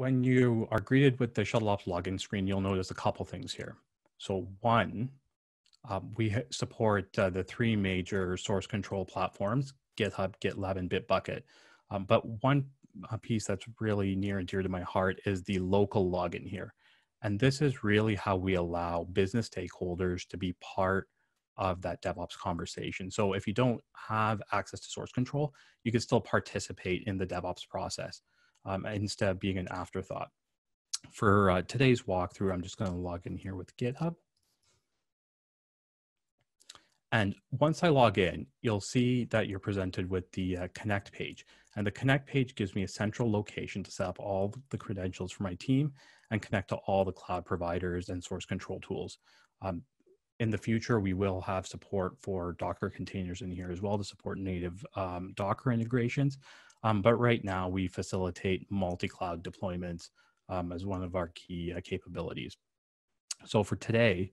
when you are greeted with the ShuttleOps login screen, you'll notice a couple things here. So one, we support the three major source control platforms, GitHub, GitLab, and Bitbucket. But one piece that's really near and dear to my heart is the local login here. And this is really how we allow business stakeholders to be part of that DevOps conversation. So if you don't have access to source control, you can still participate in the DevOps process instead of being an afterthought. For today's walkthrough, I'm just going to log in here with GitHub. And once I log in, you'll see that you're presented with the Connect page. And the Connect page gives me a central location to set up all the credentials for my team and connect to all the cloud providers and source control tools. In the future, we will have support for Docker containers in here as well to support native Docker integrations. But right now, we facilitate multi-cloud deployments as one of our key capabilities. So for today,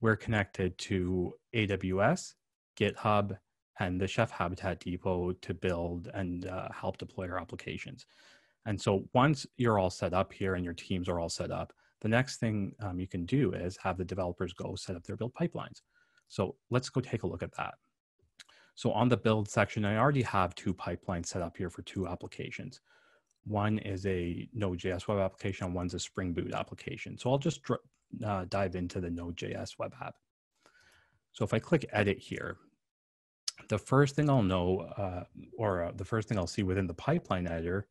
we're connected to AWS, GitHub, and the Chef Habitat Depot to build and help deploy our applications. And so once you're all set up here and your teams are all set up, the next thing you can do is have the developers go set up their build pipelines. So let's go take a look at that. So on the build section, I already have two pipelines set up here for two applications. One is a Node.js web application and one's a Spring Boot application. So I'll just dive into the Node.js web app. So if I click edit here, the first thing I'll know, the first thing I'll see within the pipeline editor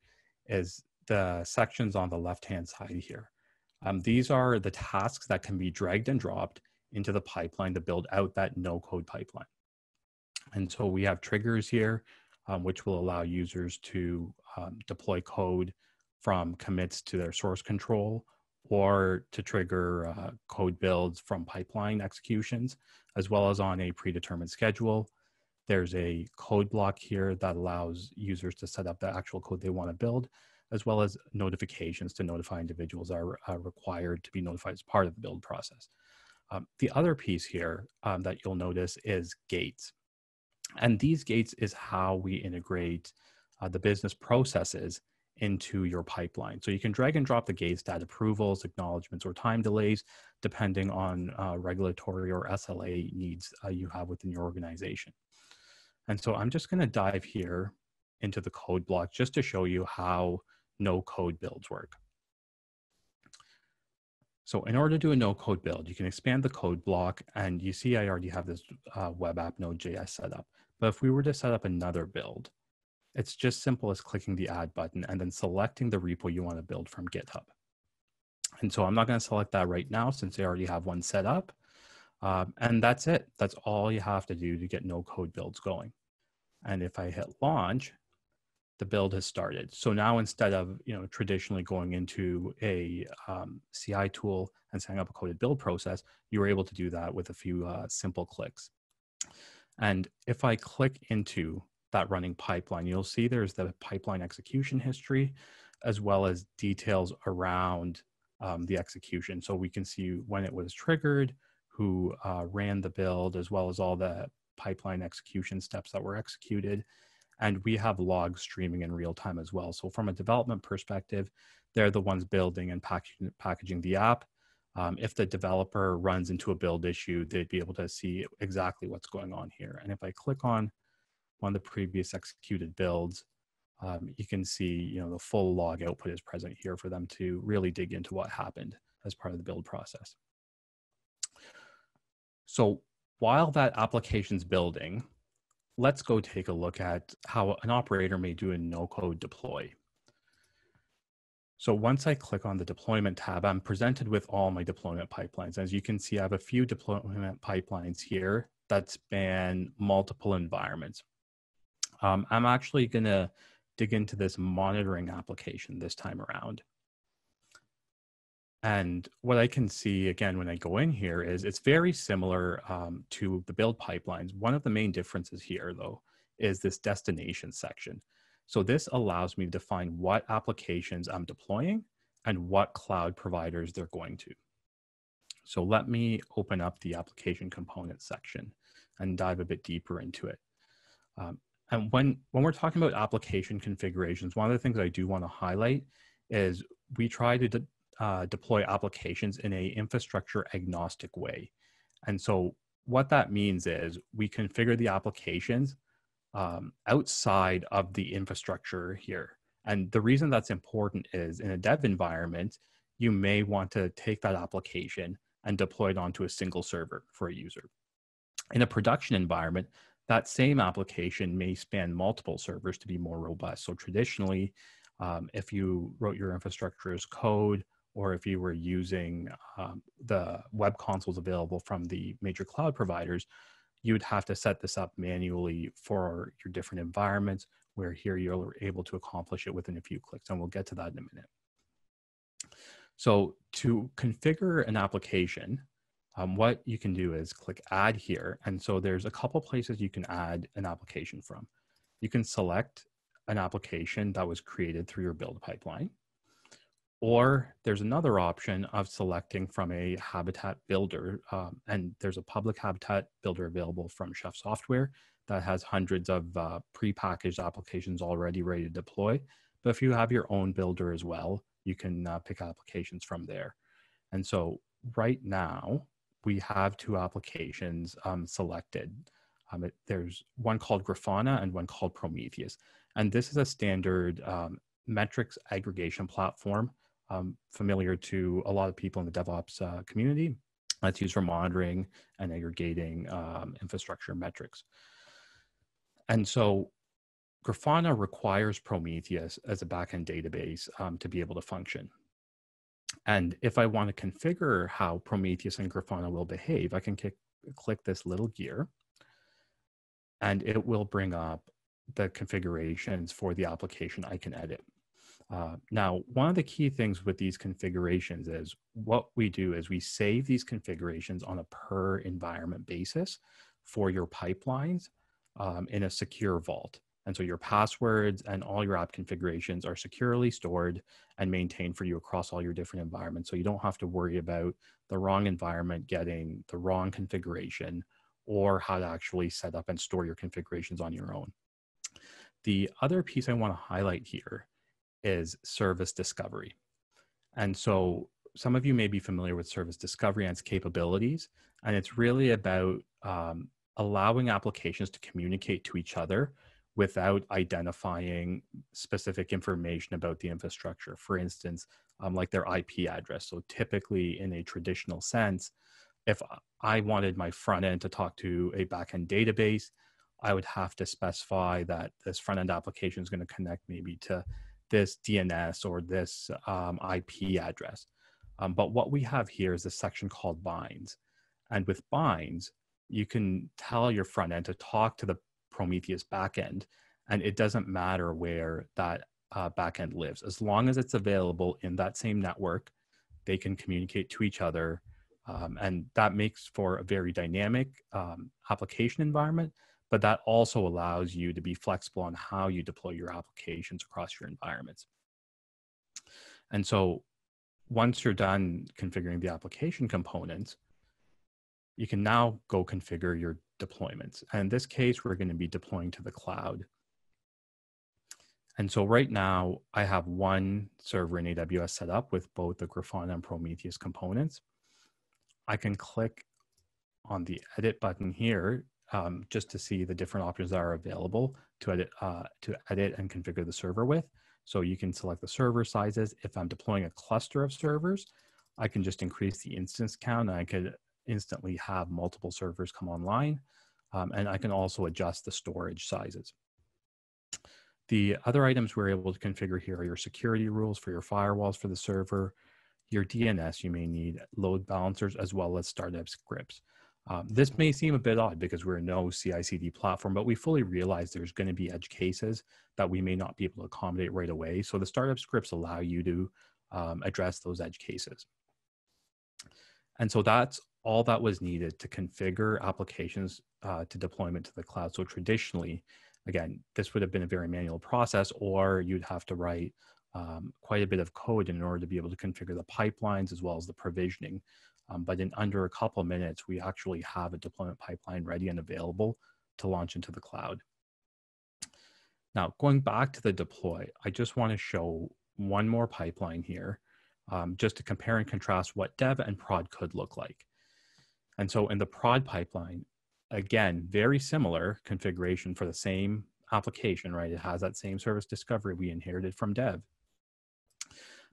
is the sections on the left-hand side here. These are the tasks that can be dragged and dropped into the pipeline to build out that no-code pipeline. And so we have triggers here, which will allow users to deploy code from commits to their source control or to trigger code builds from pipeline executions, as well as on a predetermined schedule. There's a code block here that allows users to set up the actual code they want to build, as well as notifications to notify individuals that are required to be notified as part of the build process. The other piece here that you'll notice is gates. And these gates is how we integrate the business processes into your pipeline. So you can drag and drop the gates to add approvals, acknowledgements, or time delays, depending on regulatory or SLA needs you have within your organization. And so I'm just going to dive here into the code block just to show you how no-code builds work. So in order to do a no-code build, you can expand the code block, and you see I already have this web app Node.js set up. But if we were to set up another build, it's just simple as clicking the Add button and then selecting the repo you want to build from GitHub. And so I'm not going to select that right now since I already have one set up. And that's it. That's all you have to do to get no-code builds going. And if I hit launch, the build has started. So now instead of traditionally going into a CI tool and setting up a coded build process, you were able to do that with a few simple clicks. And if I click into that running pipeline, you'll see there's the pipeline execution history, as well as details around the execution. So we can see when it was triggered, who ran the build, as well as all the pipeline execution steps that were executed. And we have logs streaming in real time as well. So from a development perspective, they're the ones building and packaging the app. If the developer runs into a build issue, they'd be able to see exactly what's going on here. And if I click on one of the previous executed builds, you can see the full log output is present here for them to really dig into what happened as part of the build process. So while that application's building, let's go take a look at how an operator may do a no-code deploy. So once I click on the deployment tab, I'm presented with all my deployment pipelines. As you can see, I have a few deployment pipelines here that span multiple environments. I'm actually gonna dig into this monitoring application this time around. And what I can see, again, when I go in here is it's very similar to the build pipelines. One of the main differences here, though, is this destination section. So this allows me to define what applications I'm deploying and what cloud providers they're going to. So let me open up the application component section and dive a bit deeper into it. And when we're talking about application configurations, one of the things I do want to highlight is we try to deploy applications in a infrastructure agnostic way. And so what that means is we configure the applications outside of the infrastructure here. And the reason that's important is in a dev environment, you may want to take that application and deploy it onto a single server for a user. In a production environment, that same application may span multiple servers to be more robust. So traditionally, if you wrote your infrastructure as code, or if you were using the web consoles available from the major cloud providers, you would have to set this up manually for your different environments, where here you're able to accomplish it within a few clicks. And we'll get to that in a minute. So to configure an application, what you can do is click Add here. And so there's a couple places you can add an application from. You can select an application that was created through your build pipeline, or there's another option of selecting from a habitat builder. And there's a public habitat builder available from Chef Software that has hundreds of prepackaged applications already ready to deploy. But if you have your own builder as well, you can pick applications from there. And so right now we have two applications selected. There's one called Grafana and one called Prometheus. And this is a standard metrics aggregation platform familiar to a lot of people in the DevOps community. That's used for monitoring and aggregating infrastructure metrics. And so Grafana requires Prometheus as a backend database to be able to function. And if I want to configure how Prometheus and Grafana will behave, I can click this little gear and it will bring up the configurations for the application I can edit. Now, one of the key things with these configurations is what we do is we save these configurations on a per environment basis for your pipelines in a secure vault. And so your passwords and all your app configurations are securely stored and maintained for you across all your different environments. So you don't have to worry about the wrong environment getting the wrong configuration or how to actually set up and store your configurations on your own. The other piece I want to highlight here is service discovery. And so some of you may be familiar with service discovery and its capabilities. And it's really about allowing applications to communicate to each other without identifying specific information about the infrastructure. For instance, like their IP address. So typically in a traditional sense, if I wanted my front end to talk to a backend database, I would have to specify that this front end application is going to connect maybe to this DNS or this IP address. But what we have here is a section called binds. And with binds, you can tell your front end to talk to the Prometheus backend, and it doesn't matter where that backend lives. As long as it's available in that same network, they can communicate to each other. And that makes for a very dynamic application environment, but that also allows you to be flexible on how you deploy your applications across your environments. And so once you're done configuring the application components, you can now go configure your deployments. And in this case, we're going to be deploying to the cloud. And so right now I have one server in AWS set up with both the Grafana and Prometheus components. I can click on the edit button here just to see the different options that are available to edit and configure the server with. So you can select the server sizes. If I'm deploying a cluster of servers, I can just increase the instance count and I could instantly have multiple servers come online. And I can also adjust the storage sizes. The other items we're able to configure here are your security rules for your firewalls for the server, your DNS, you may need load balancers as well as startup scripts. This may seem a bit odd because we're no CI/CD platform, but we fully realize there's going to be edge cases that we may not be able to accommodate right away. So the startup scripts allow you to address those edge cases. And so that's all that was needed to configure applications to deployment to the cloud. So traditionally, again, this would have been a very manual process, or you'd have to write quite a bit of code in order to be able to configure the pipelines as well as the provisioning. But in under a couple of minutes, we actually have a deployment pipeline ready and available to launch into the cloud. Now, going back to the deploy, I just want to show one more pipeline here, just to compare and contrast what dev and prod could look like. And so in the prod pipeline, again, very similar configuration for the same application, right? It has that same service discovery we inherited from dev.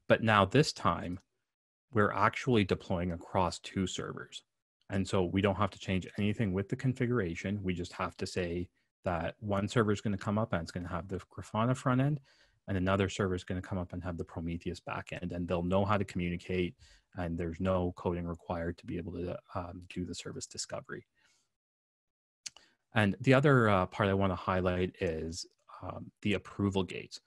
But now this time, we're actually deploying across two servers. And so we don't have to change anything with the configuration. We just have to say that one server is going to come up and it's going to have the Grafana front end, and another server is going to come up and have the Prometheus back end, and they'll know how to communicate, and there's no coding required to be able to do the service discovery. And the other part I want to highlight is the approval gates.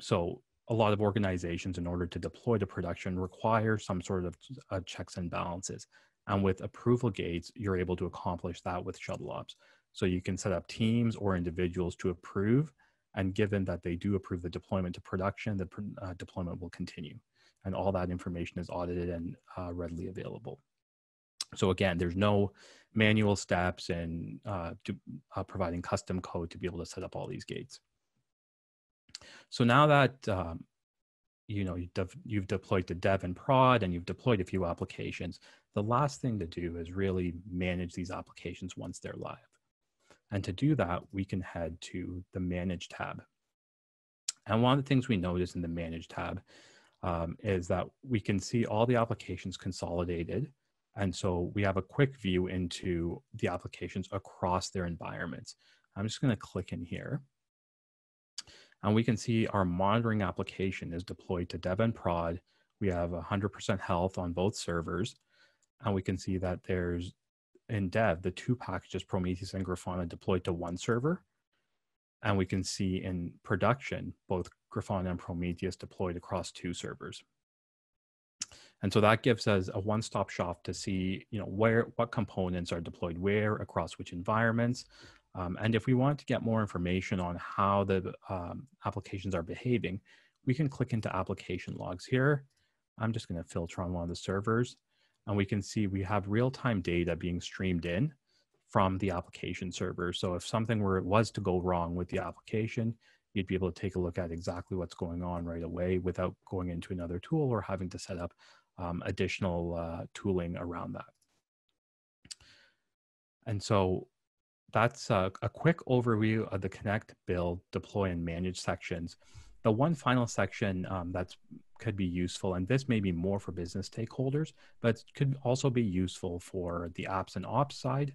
So a lot of organizations, in order to deploy to production, require some sort of checks and balances. And with approval gates, you're able to accomplish that with ShuttleOps. So you can set up teams or individuals to approve. And given that they do approve the deployment to production, the deployment will continue. And all that information is audited and readily available. So again, there's no manual steps in providing custom code to be able to set up all these gates. So now that you know, you've deployed to dev and prod, and you've deployed a few applications, the last thing to do is really manage these applications once they're live. And to do that, we can head to the Manage tab. And one of the things we notice in the Manage tab is that we can see all the applications consolidated. And so we have a quick view into the applications across their environments. I'm just going to click in here. And we can see our monitoring application is deployed to dev and prod. We have 100% health on both servers. And we can see that there's, in dev, the two packages, Prometheus and Grafana, deployed to one server. And we can see in production, both Grafana and Prometheus deployed across two servers. And so that gives us a one-stop shop to see, you know, where, what components are deployed where, across which environments. And if we want to get more information on how the applications are behaving, we can click into application logs here. I'm just going to filter on one of the servers. And we can see we have real-time data being streamed in from the application server. So if something was to go wrong with the application, you'd be able to take a look at exactly what's going on right away without going into another tool or having to set up additional tooling around that. And so that's a quick overview of the connect, build, deploy, and manage sections. The one final section that could be useful, and this may be more for business stakeholders, but could also be useful for the apps and ops side,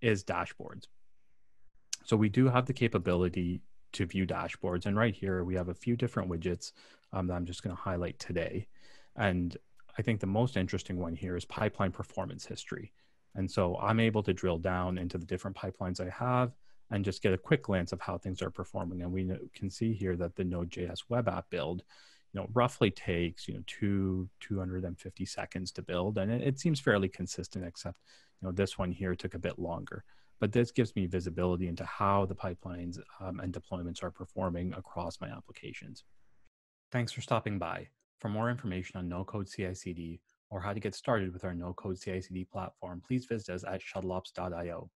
is dashboards. So we do have the capability to view dashboards. And right here, we have a few different widgets that I'm just going to highlight today. And I think the most interesting one here is pipeline performance history. And so I'm able to drill down into the different pipelines I have and just get a quick glance of how things are performing. And we can see here that the Node.js web app build, you know, roughly takes, you know, 250 seconds to build. And it seems fairly consistent, except, you know, this one here took a bit longer. But this gives me visibility into how the pipelines and deployments are performing across my applications. Thanks for stopping by. For more information on no-code CI/CD or how to get started with our no-code CI/CD platform, please visit us at shuttleops.io.